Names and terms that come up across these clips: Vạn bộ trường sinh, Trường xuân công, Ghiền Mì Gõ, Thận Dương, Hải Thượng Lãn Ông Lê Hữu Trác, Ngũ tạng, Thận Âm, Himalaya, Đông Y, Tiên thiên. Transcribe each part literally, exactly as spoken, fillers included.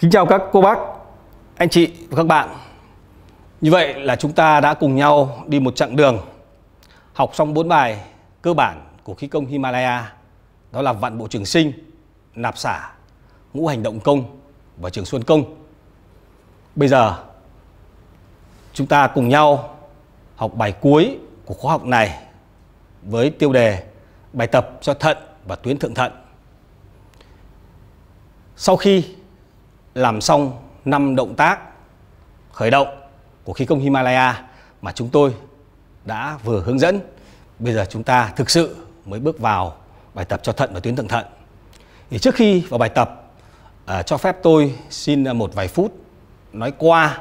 Kính chào các cô bác, anh chị và các bạn. Như vậy là chúng ta đã cùng nhau đi một chặng đường, học xong bốn bài cơ bản của khí công Himalaya. Đó là vạn bộ trường sinh, nạp xả, ngũ hành động công và trường xuân công. Bây giờ chúng ta cùng nhau học bài cuối của khóa học này với tiêu đề bài tập cho thận và tuyến thượng thận. Sau khi làm xong năm động tác khởi động của khí công Himalaya mà chúng tôi đã vừa hướng dẫn, bây giờ chúng ta thực sự mới bước vào bài tập cho thận và tuyến thượng thận. Thì trước khi vào bài tập, à, cho phép tôi xin một vài phút nói qua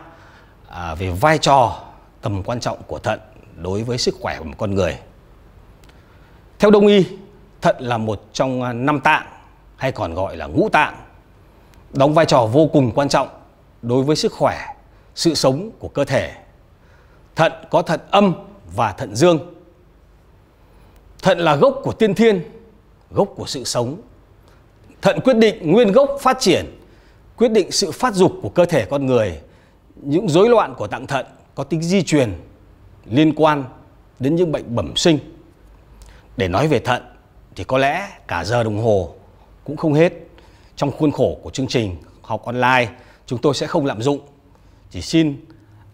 à, về vai trò, tầm quan trọng của thận đối với sức khỏe của một con người. Theo Đông Y, thận là một trong năm tạng hay còn gọi là ngũ tạng, đóng vai trò vô cùng quan trọng đối với sức khỏe, sự sống của cơ thể. Thận có thận âm và thận dương. Thận là gốc của tiên thiên, gốc của sự sống. Thận quyết định nguyên gốc phát triển, quyết định sự phát dục của cơ thể con người. Những rối loạn của tạng thận có tính di truyền liên quan đến những bệnh bẩm sinh. Để nói về thận thì có lẽ cả giờ đồng hồ cũng không hết. Trong khuôn khổ của chương trình học online, chúng tôi sẽ không lạm dụng. Chỉ xin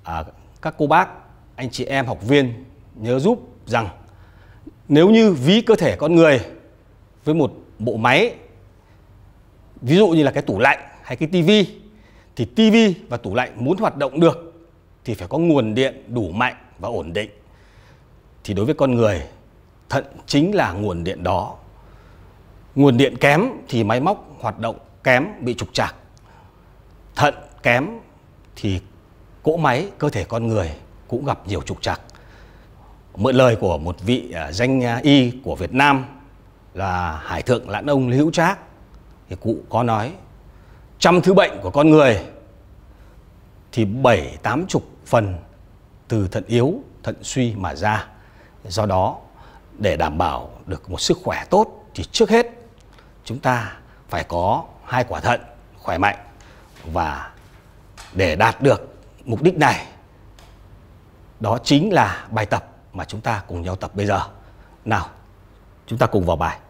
à, các cô bác, anh chị em học viên nhớ giúp rằng nếu như ví cơ thể con người với một bộ máy, ví dụ như là cái tủ lạnh hay cái tivi, thì tivi và tủ lạnh muốn hoạt động được thì phải có nguồn điện đủ mạnh và ổn định. Thì đối với con người, thận chính là nguồn điện đó. Nguồn điện kém thì máy móc hoạt động kém, bị trục trặc. Thận kém thì cỗ máy, cơ thể con người cũng gặp nhiều trục trặc. Mượn lời của một vị danh y của Việt Nam là Hải Thượng Lãn Ông Lê Hữu Trác, thì cụ có nói trăm thứ bệnh của con người thì bảy tám chục phần từ thận yếu, thận suy mà ra. Do đó, để đảm bảo được một sức khỏe tốt thì trước hết chúng ta phải có hai quả thận khỏe mạnh. Và để đạt được mục đích này, đó chính là bài tập mà chúng ta cùng nhau tập bây giờ. Nào, chúng ta cùng vào bài.